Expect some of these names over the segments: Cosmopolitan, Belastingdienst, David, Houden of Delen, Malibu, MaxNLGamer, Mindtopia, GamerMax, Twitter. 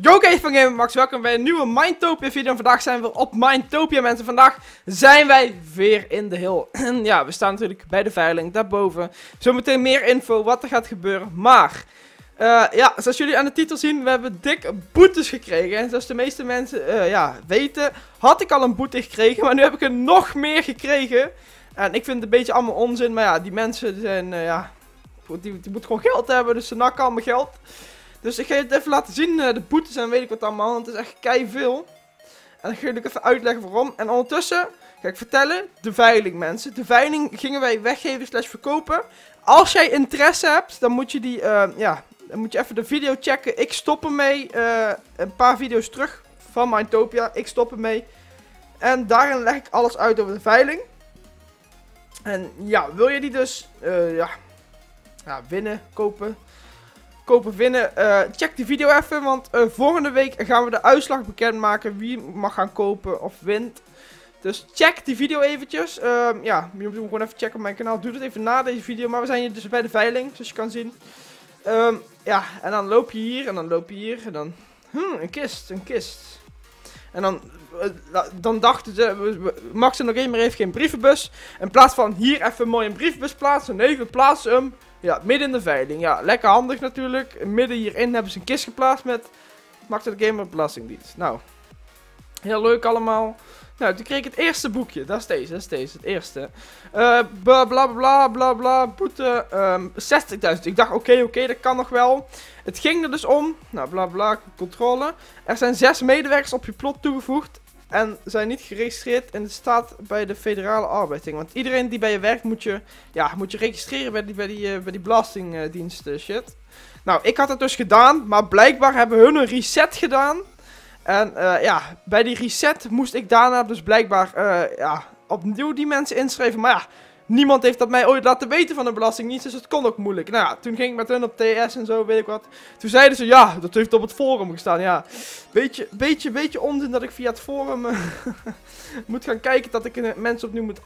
Yo guys van GamerMax, welkom bij een nieuwe Mindtopia video. En vandaag zijn we op Mindtopia, mensen. Vandaag zijn wij weer in de hill. En ja, we staan natuurlijk bij de veiling, daarboven. Zometeen meer info wat er gaat gebeuren. Maar, ja, zoals jullie aan de titel zien, we hebben dik boetes gekregen. En zoals de meeste mensen ja, weten, had ik al een boete gekregen. Maar nu heb ik er nog meer gekregen. En ik vind het een beetje allemaal onzin. Maar ja, die mensen zijn, ja, die moeten gewoon geld hebben. Dus ze nakken allemaal geld. Dus ik ga je het even laten zien, de boetes en weet ik wat allemaal, want het is echt kei veel. En dan ga ik even uitleggen waarom. En ondertussen ga ik vertellen, de veiling, mensen. De veiling gingen wij weggeven / verkopen. Als jij interesse hebt, dan moet je die, ja, dan moet je even de video checken. Ik stop ermee, een paar video's terug van Mindtopia. Ik stop ermee. En daarin leg ik alles uit over de veiling. En ja, wil je die dus, ja, winnen, kopen, winnen, check die video even, want volgende week gaan we de uitslag bekendmaken wie mag gaan kopen of wint. Dus check die video eventjes. Ja, je moet hem gewoon even checken op mijn kanaal. Doe dat even na deze video, maar we zijn hier dus bij de veiling, zoals je kan zien. Ja, en dan loop je hier en dan loop je hier en dan... een kist, een kist. En dan, dan dachten ze, MaxNLGamer heeft geen brievenbus. In plaats van hier even mooi een brievenbus plaatsen, nee, we plaatsen hem... ja, midden in de veiling. Ja, lekker handig natuurlijk. Midden hierin hebben ze een kist geplaatst met MaxNLGamer Belastingdienst. Nou, heel leuk allemaal. Nou, toen kreeg ik het eerste boekje. Dat is deze, het eerste. Bla bla bla bla bla, boete 60.000. Ik dacht, oké, dat kan nog wel. Het ging er dus om. Nou, bla bla, controle. Er zijn 6 medewerkers op je plot toegevoegd. En zijn niet geregistreerd in de staat bij de federale arbeidsding. Want iedereen die bij je werkt moet je, ja, moet je registreren bij die belastingdienst shit. Nou, ik had het dus gedaan, maar blijkbaar hebben hun een reset gedaan. En ja, bij die reset moest ik daarna dus blijkbaar ja, opnieuw die mensen inschrijven. Maar ja, niemand heeft dat mij ooit laten weten van de belastingdienst, dus dat kon ook moeilijk. Nou ja, toen ging ik met hun op TS en zo, weet ik wat. Toen zeiden ze, ja, dat heeft op het forum gestaan, ja. Beetje onzin dat ik via het forum moet gaan kijken dat ik mensen opnieuw moet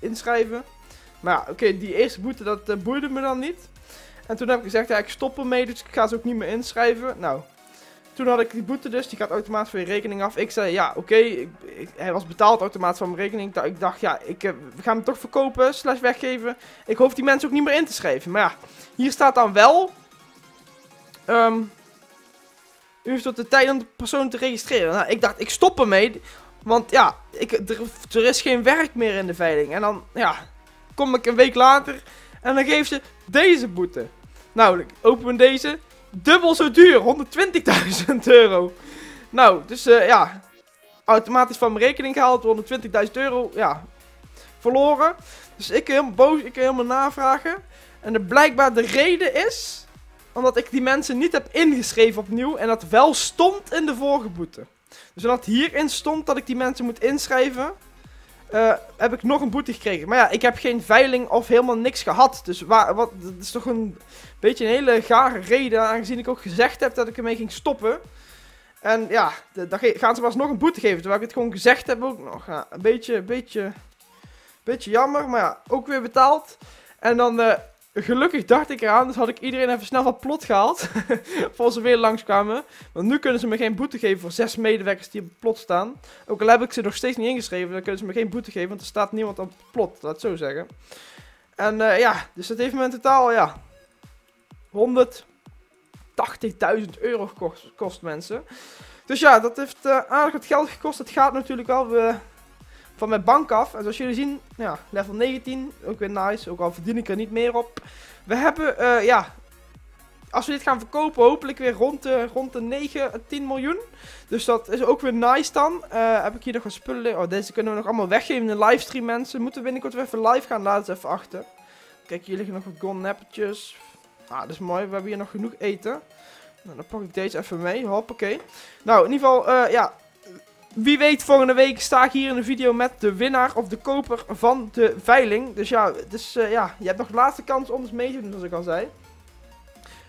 inschrijven. Maar ja, oké, die eerste boete, dat boeide me dan niet. En toen heb ik gezegd, ja, ik stop ermee, dus ik ga ze ook niet meer inschrijven. Nou, toen had ik die boete dus, die gaat automatisch van je rekening af. Ik zei, ja, oké, hij was betaald automatisch van mijn rekening. Ik dacht, ja, we gaan hem toch verkopen / weggeven. Ik hoef die mensen ook niet meer in te schrijven. Maar ja, hier staat dan wel... u heeft tot de tijd om de persoon te registreren. Nou, ik dacht, ik stop ermee. Want ja, er is geen werk meer in de veiling. En dan, ja, kom ik een week later en dan geven ze deze boete. Nou, ik open deze... dubbel zo duur, 120.000 euro. Nou, dus ja, automatisch van mijn rekening gehaald, 120.000 euro, ja, verloren. Dus ik ben helemaal boos, ik kan helemaal navragen. En blijkbaar de reden is, omdat ik die mensen niet heb ingeschreven opnieuw en dat wel stond in de vorige boete. Dus omdat hierin stond dat ik die mensen moet inschrijven, heb ik nog een boete gekregen. Maar ja, ik heb geen veiling of helemaal niks gehad. Dus dat is toch een beetje een hele gare reden. Aangezien ik ook gezegd heb dat ik ermee ging stoppen. En ja, dan gaan ze maar eens nog een boete geven. Terwijl ik het gewoon gezegd heb ook nog. Ja, een beetje jammer. Maar ja, ook weer betaald. En dan gelukkig dacht ik eraan. Dus had ik iedereen even snel wat plot gehaald. Voor ze weer langskwamen. Want nu kunnen ze me geen boete geven voor 6 medewerkers die op het plot staan. Ook al heb ik ze nog steeds niet ingeschreven. Dan kunnen ze me geen boete geven. Want er staat niemand op het plot. Laat het zo zeggen. En ja, dus dat heeft me in totaal, ja... 180.000 euro kost, mensen. Dus ja, dat heeft aardig wat geld gekost. Het gaat natuurlijk wel van mijn bank af. En zoals jullie zien, ja, level 19. Ook weer nice. Ook al verdien ik er niet meer op. We hebben, ja... als we dit gaan verkopen, hopelijk weer rond de 9, 10 miljoen. Dus dat is ook weer nice dan. Heb ik hier nog wat spullen. Oh, deze kunnen we nog allemaal weggeven in de livestream, mensen. Moeten we binnenkort weer even live gaan. Laat het even achter. Kijk, hier liggen nog wat gonnappetjes. Ah, dat is mooi. We hebben hier nog genoeg eten. Nou, dan pak ik deze even mee. Hoppakee. Nou, in ieder geval, ja. Wie weet, volgende week sta ik hier in een video met de winnaar of de koper van de veiling. Dus ja, je hebt nog de laatste kans om eens mee te doen, zoals ik al zei.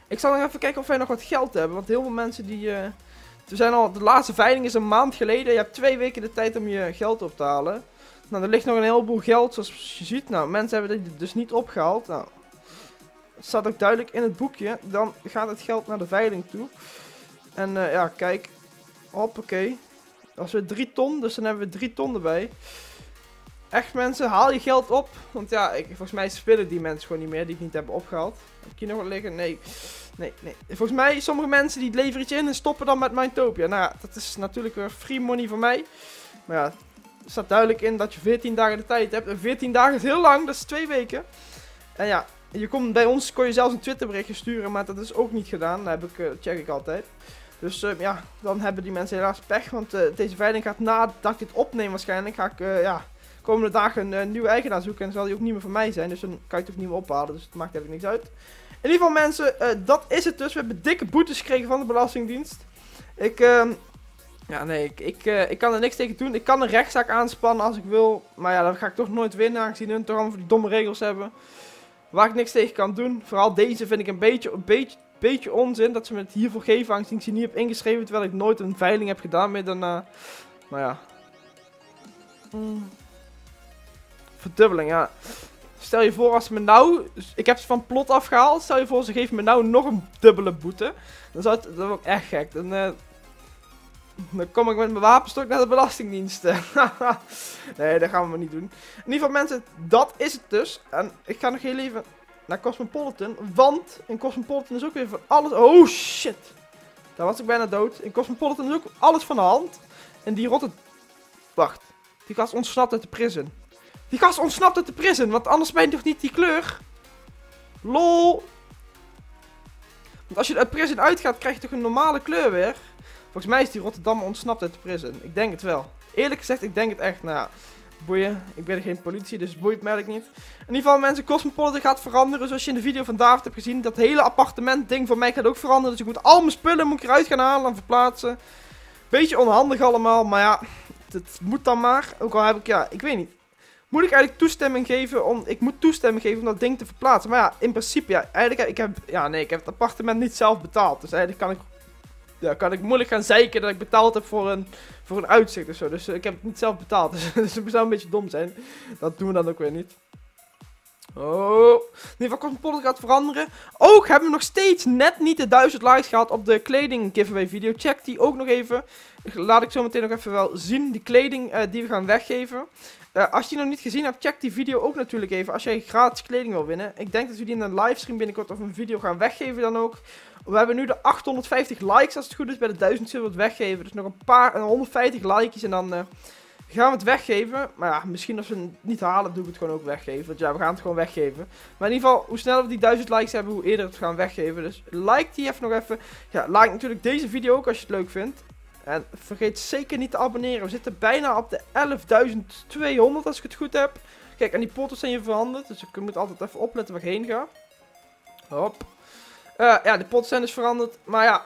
Ik zal nog even kijken of wij nog wat geld hebben. Want heel veel mensen die... de laatste veiling is een maand geleden. Je hebt 2 weken de tijd om je geld op te halen. Nou, er ligt nog een heleboel geld, zoals je ziet. Nou, mensen hebben dit dus niet opgehaald. Nou... staat ook duidelijk in het boekje. Dan gaat het geld naar de veiling toe. En ja, kijk. Hoppakee. Dat is weer 3 ton, dus dan hebben we 3 ton erbij. Echt mensen, haal je geld op. Want ja, volgens mij spelen die mensen gewoon niet meer, die ik niet hebben opgehaald. Heb ik hier nog wat liggen? Nee. Nee, nee. Volgens mij, sommige mensen die leveren iets in en stoppen dan met Mindtopia. Nou ja, dat is natuurlijk weer free money voor mij. Maar ja, er staat duidelijk in dat je 14 dagen de tijd hebt. En 14 dagen is heel lang, dat is 2 weken. En ja, je komt, bij ons kon je zelfs een Twitter berichtje sturen, maar dat is ook niet gedaan. Dat check ik altijd. Dus ja, dan hebben die mensen helaas pech. Want deze veiling gaat nadat ik dit opneem waarschijnlijk, ga ik ja, komende dagen een nieuwe eigenaar zoeken. En dan zal die ook niet meer van mij zijn. Dus dan kan je het ook niet meer ophalen. Dus het maakt eigenlijk niks uit. In ieder geval mensen, dat is het dus. We hebben dikke boetes gekregen van de Belastingdienst. Ik kan er niks tegen doen. Ik kan een rechtszaak aanspannen als ik wil. Maar ja, dan ga ik toch nooit winnen. Aangezien hun toch allemaal voor die domme regels hebben. Waar ik niks tegen kan doen. Vooral deze vind ik een beetje onzin. Dat ze me het hiervoor geven. Aangezien ik ze niet heb ingeschreven. Terwijl ik nooit een veiling heb gedaan meer dan... maar ja. Verdubbeling, ja. Stel je voor als ze me nou... Ik heb ze van plot afgehaald. Stel je voor ze geven me nou nog een dubbele boete. Dan zou het... Dat wordt echt gek. Dan kom ik met mijn wapenstok naar de Belastingdienst. Nee, dat gaan we maar niet doen. In ieder geval mensen, dat is het dus. En ik ga nog heel even naar Cosmopolitan. Want in Cosmopolitan is ook weer van alles... Oh shit! Daar was ik bijna dood. In Cosmopolitan is ook alles van de hand. En die rotte... Wacht. Die gast ontsnapt uit de prison. Die gast ontsnapt uit de prison. Want anders ben je toch niet die kleur? Lol. Want als je uit prison uitgaat, krijg je toch een normale kleur weer? Volgens mij is die Rotterdammer ontsnapt uit de prison. Ik denk het wel. Eerlijk gezegd, ik denk het echt. Nou ja, boeien. Ik ben geen politie, dus het boeit me eigenlijk niet. In ieder geval mensen, Cosmopolitan gaat veranderen. Zoals je in de video van David hebt gezien. Dat hele appartement ding van mij gaat ook veranderen. Dus ik moet al mijn spullen eruit gaan halen en verplaatsen. Beetje onhandig allemaal, maar ja. Het moet dan maar. Ook al heb ik, ja, ik weet niet. Moet ik eigenlijk toestemming geven om... Ik moet toestemming geven om dat ding te verplaatsen. Maar ja, in principe, ja. Eigenlijk, ik heb het appartement niet zelf betaald. Dus eigenlijk kan ik... Ja, kan ik moeilijk gaan zeiken dat ik betaald heb voor een uitzicht of zo. Dus ik heb het niet zelf betaald. Dus het zou een beetje dom zijn. Dat doen we dan ook weer niet. Oh. In ieder geval, Cosmopolitan gaat veranderen. Ook hebben we nog steeds net niet de 1000 likes gehad op de kleding giveaway video. Check die ook nog even. Laat ik zo meteen nog even wel zien. Die kleding die we gaan weggeven. Als je die nog niet gezien hebt, check die video ook natuurlijk even. Als jij gratis kleding wil winnen. Ik denk dat we die in een livestream binnenkort of een video gaan weggeven dan ook. We hebben nu de 850 likes als het goed is. Bij de 1000 zullen we het weggeven. Dus nog een paar 150 likejes en dan gaan we het weggeven. Maar ja, misschien als we het niet halen, doen we het gewoon ook weggeven. Want ja, we gaan het gewoon weggeven. Maar in ieder geval, hoe sneller we die 1000 likes hebben, hoe eerder we het gaan weggeven. Dus like die even nog even. Ja, like natuurlijk deze video ook als je het leuk vindt. En vergeet zeker niet te abonneren. We zitten bijna op de 11.200 als ik het goed heb. Kijk, en die portals zijn hier veranderd. Dus ik moet altijd even opletten waar ik heen ga. Hop. Ja, de potten zijn dus veranderd. Maar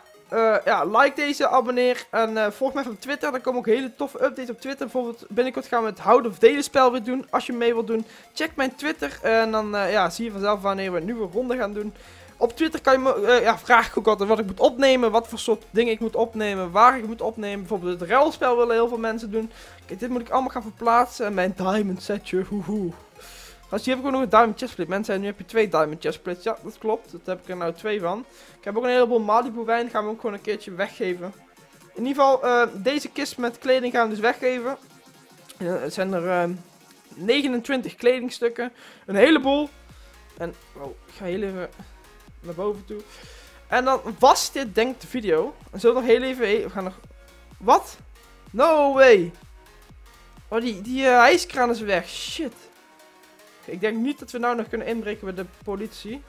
ja, like deze, abonneer en volg mij op Twitter. Daar komen ook hele toffe updates op Twitter. Bijvoorbeeld binnenkort gaan we het Houden of Delen spel weer doen. Als je mee wilt doen, check mijn Twitter. En dan ja, zie je vanzelf wanneer we een nieuwe ronde gaan doen. Op Twitter kan je me, vraag ik ook altijd wat ik moet opnemen. Wat voor soort dingen ik moet opnemen. Waar ik moet opnemen. Bijvoorbeeld het ruilspel willen heel veel mensen doen. Kijk, dit moet ik allemaal gaan verplaatsen. En mijn diamond setje, hoehoe. Als hier heb ik ook nog een diamond chestplate. Mensen, nu heb je 2 diamond chestplates. Ja, dat klopt. Dat heb ik er nou 2 van. Ik heb ook een heleboel Malibu wijn. Gaan we ook gewoon een keertje weggeven. In ieder geval, deze kist met kleding gaan we dus weggeven. Het zijn er 29 kledingstukken. Een heleboel. En, wow, ik ga heel even naar boven toe. En dan was dit, denk ik, de video. En zullen we nog heel even... We gaan nog... Wat? No way! Oh, die ijskraan is weg. Shit. Ik denk niet dat we nou nog kunnen inbreken met de politie.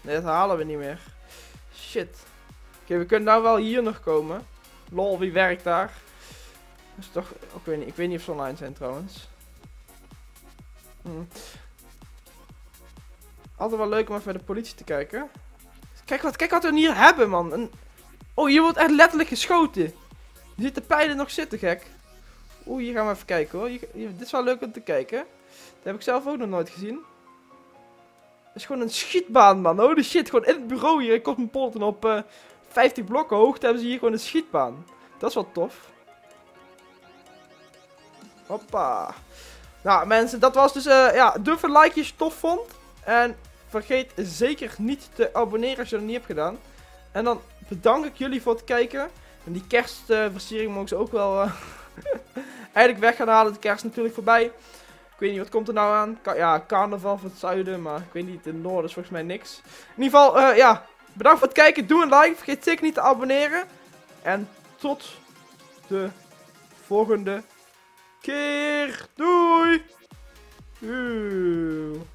Nee, dat halen we niet meer. Shit. Oké, we kunnen nou wel hier nog komen. Lol, wie werkt daar? Dat is toch... Ik weet niet of ze online zijn trouwens. Altijd wel leuk om even bij de politie te kijken. Kijk wat we hier hebben, man. Oh, hier wordt echt letterlijk geschoten. Je ziet de pijlen nog zitten, gek. Oeh, hier gaan we even kijken hoor. Dit is wel leuk om te kijken. Dat heb ik zelf ook nog nooit gezien. Het is gewoon een schietbaan, man. Holy shit, gewoon in het bureau hier. Ik kost mijn polten op 50 blokken hoogte. Hebben ze hier gewoon een schietbaan. Dat is wel tof. Hoppa. Nou mensen, dat was dus... durf een like als je het tof vond. En Vergeet zeker niet te abonneren als je dat niet hebt gedaan. En dan bedank ik jullie voor het kijken. En die kerstversiering mogen ze ook wel eigenlijk weg gaan halen. De kerst is natuurlijk voorbij. Ik weet niet, wat komt er nou aan? Ja, carnaval van het zuiden, maar ik weet niet, in het noorden is volgens mij niks. In ieder geval, ja, bedankt voor het kijken. Doe een like, vergeet zeker niet te abonneren. En tot de volgende keer. Doei!